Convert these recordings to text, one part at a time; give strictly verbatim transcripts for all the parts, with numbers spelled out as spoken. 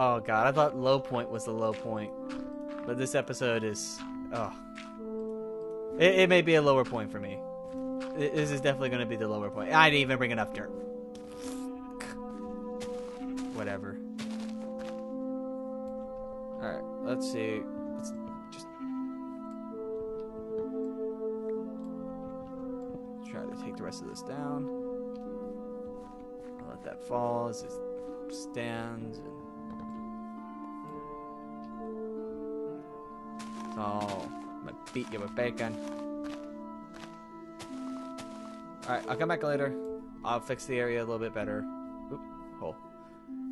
Oh god, I thought low point was the low point. But this episode is... Oh. It, it may be a lower point for me. It, this is definitely going to be the lower point. I didn't even bring enough dirt. Whatever. Alright, let's see. Let's just... Try to take the rest of this down. I'll let that fall as it stands. And oh, I'm gonna beat you with bacon. Alright, I'll come back later. I'll fix the area a little bit better. Oop, hole.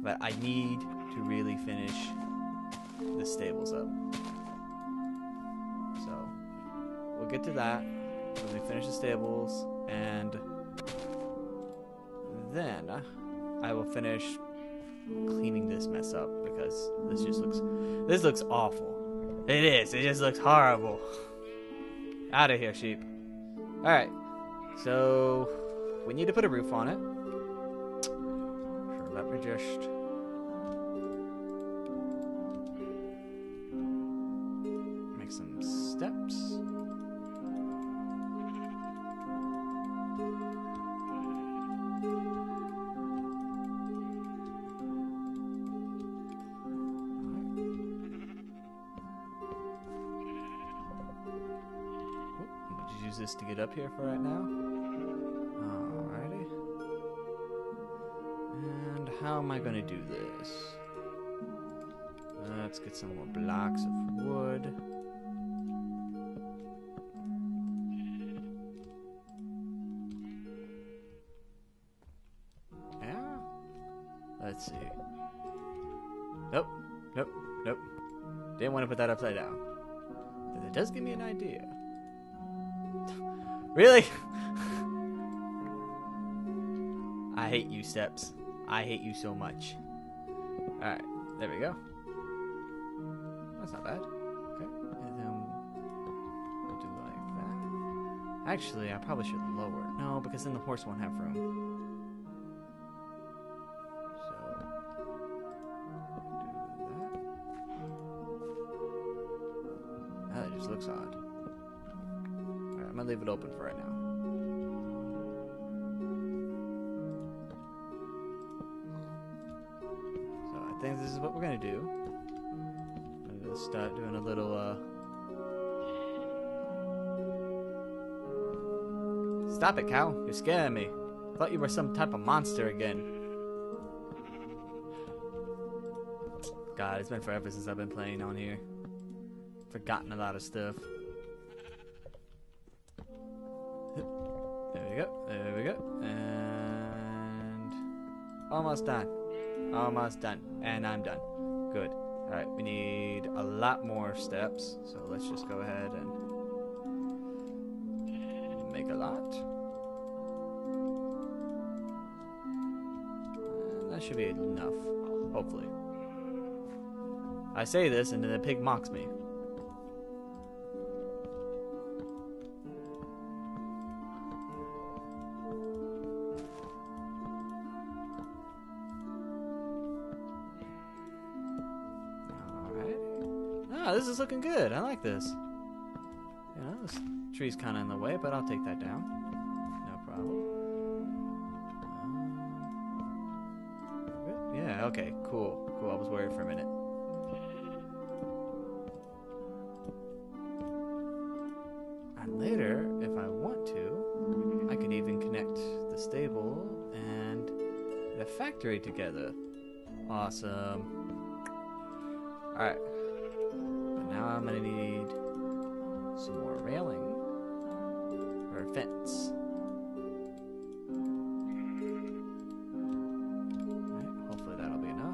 But I need to really finish the stables up. So, we'll get to that when we finish the stables. And then I will finish cleaning this mess up because this just looks, this looks awful. It is. It just looks horrible. Out of here, sheep. Alright. So, we need to put a roof on it. So let me just... make some steps. This to get up here for right now. Alrighty. And how am I gonna do this? Let's get some more blocks of wood. Yeah. Let's see. Nope. Nope. Nope. Didn't want to put that upside down. But it does give me an idea. Really? I hate you, steps. I hate you so much. Alright, there we go. That's not bad. Okay, and then we'll do like that. Actually, I probably should lower it. No, because then the horse won't have room. So, do that. Now that just looks odd. I'm gonna leave it open for right now. So I think this is what we're gonna do. I'm gonna start doing a little uh Stop it, cow, you're scaring me. I thought you were some type of monster again. God, it's been forever since I've been playing on here. Forgotten a lot of stuff. There we go, and almost done, almost done, and I'm done. Good. All right, we need a lot more steps, so let's just go ahead and make a lot. And that should be enough, hopefully. I say this, and then the pig mocks me. This is looking good. I like this. You know, this tree's kind of in the way, but I'll take that down. No problem. Uh, yeah, okay, cool. Cool, I was worried for a minute. And later, if I want to, I could even connect the stable and the factory together. Awesome. Alright. Now I'm gonna need some more railing or a fence. Alright, hopefully that'll be enough.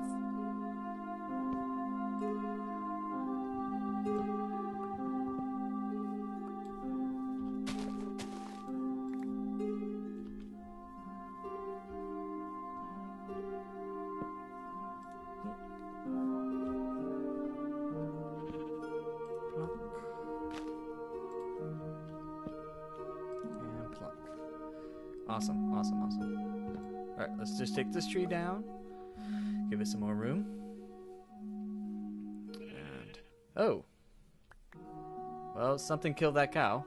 Awesome, awesome, awesome. Alright, let's just take this tree down. Give it some more room. Oh. Well, something killed that cow.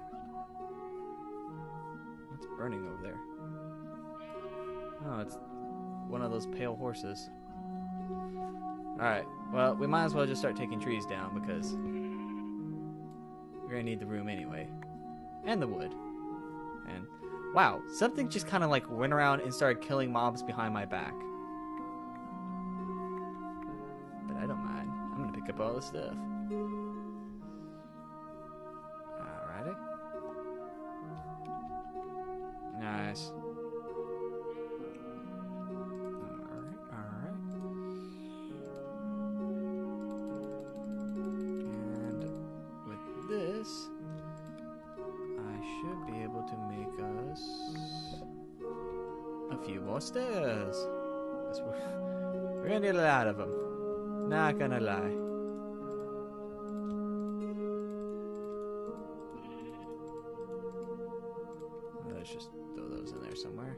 What's burning over there? Oh, it's one of those pale horses. Alright, well, we might as well just start taking trees down because we're going to need the room anyway. And the wood. And, wow, something just kind of like went around and started killing mobs behind my back. But I don't mind. I'm going to pick up all this stuff. Alrighty. Nice. Stairs. We're gonna need a lot of them. Not gonna lie. Let's just throw those in there somewhere.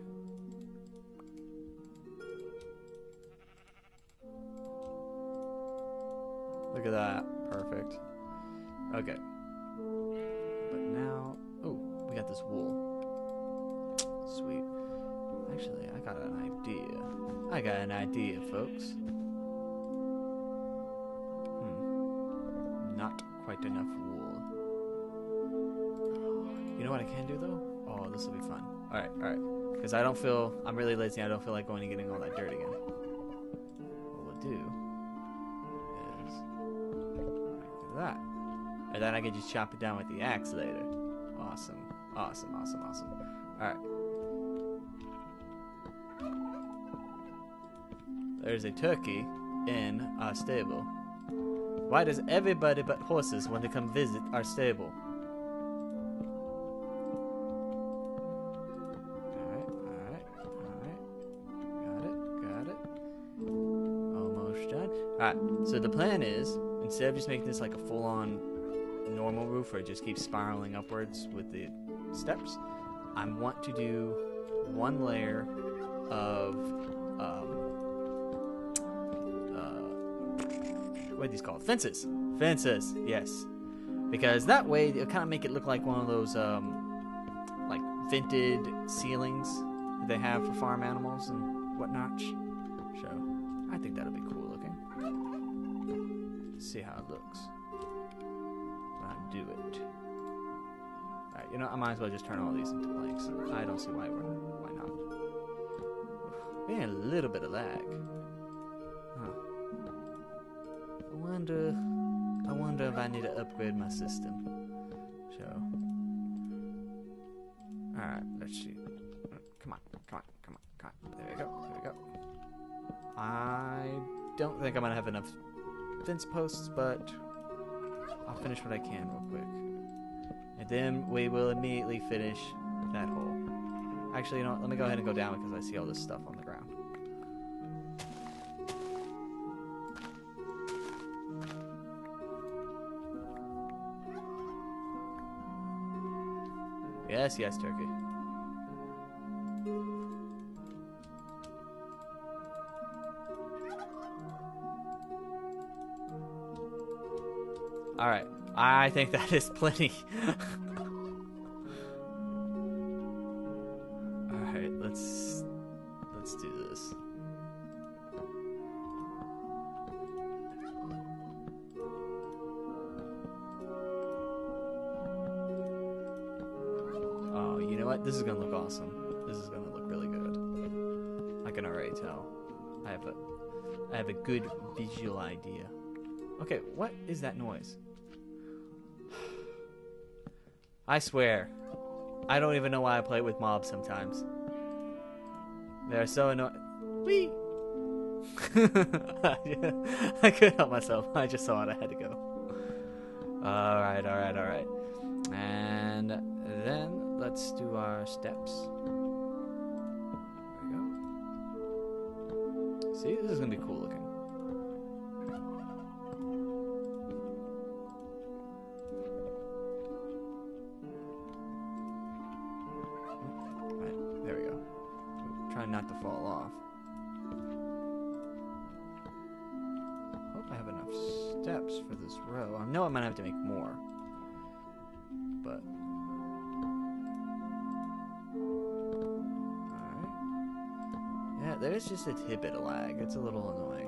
Look at that. Perfect. Okay. But now, oh, we got this wool. Sweet. Actually, I got an idea. I got an idea, folks. Hmm. Not quite enough wool. You know what I can do, though? Oh, this will be fun. Alright, alright. Because I don't feel... I'm really lazy. I don't feel like going and getting all that dirt again. What we'll do is... like that. And then I can just chop it down with the axe later. Awesome. Awesome, awesome, awesome. Alright. There's a turkey in our stable. Why does everybody but horses want to come visit our stable? Alright, alright, alright. Got it, got it. Almost done. Alright, so the plan is, instead of just making this like a full-on normal roof where it just keeps spiraling upwards with the steps, I want to do one layer of... Um, what are these called? Fences. Fences, yes. Because that way, it'll kind of make it look like one of those, um, like, vented ceilings that they have for farm animals and whatnot. So, I think that'll be cool looking. Let's see how it looks when I do it. Alright, you know, I might as well just turn all these into blanks. I don't see why we're, why not. Oof, man, a little bit of lag. I wonder, I wonder if I need to upgrade my system. So, all right, let's see. Come on, come on, come on, come on. There we go, there we go. I don't think I'm gonna have enough fence posts, but I'll finish what I can real quick, and then we will immediately finish that hole. Actually, you know what? Let me go ahead and go down because I see all this stuff on the ground. Yes, yes, turkey. All right, I think that is plenty. All right, let's let's do this. This is gonna look awesome. This is gonna look really good. I can already tell. I have a, I have a good visual idea. Okay, what is that noise? I swear, I don't even know why I play with mobs sometimes. They're so annoying. Wee! I couldn't help myself. I just saw it. I had to go. All right, all right, all right. And then. Let's do our steps. There we go. See, this is gonna be cool looking. All right, there we go. Try not to fall off. Hope I have enough steps. steps for this row. I know I'm gonna have to make more, but all right. Yeah, there's just a tidbit of lag. It's a little annoying.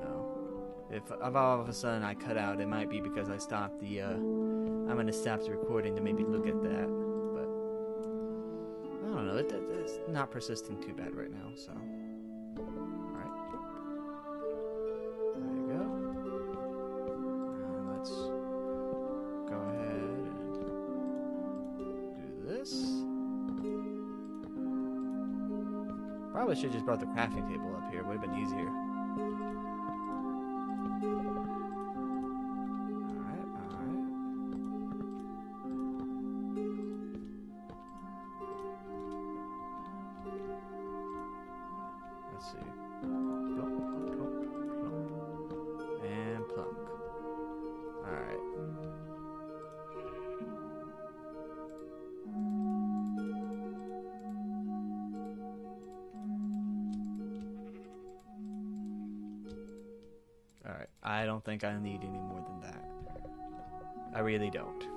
So if, if all of a sudden I cut out, it might be because I stopped the. Uh, I'm gonna stop the recording to maybe look at that, but I don't know. It, it, it's not persisting too bad right now, so. Probably should have just brought the crafting table up here. Would have been easier. Alright, alright. Let's see. Plunk, plunk, plunk. And plunk. Alright. I don't think I need any more than that. I really don't.